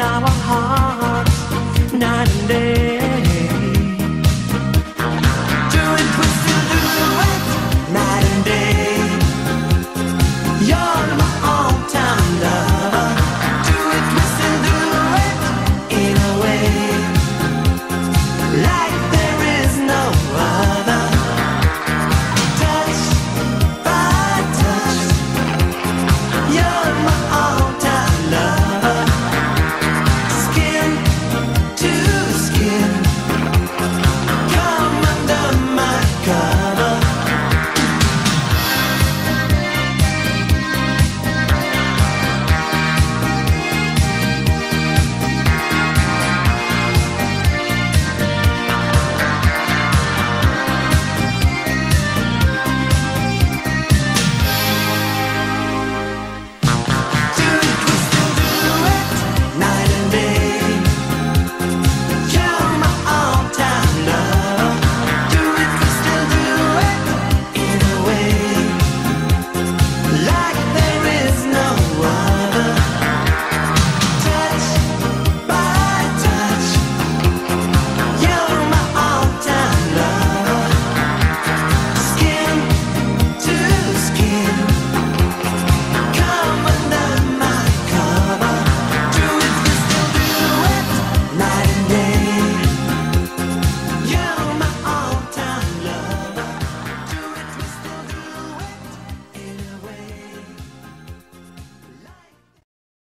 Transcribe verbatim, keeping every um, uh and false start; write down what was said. now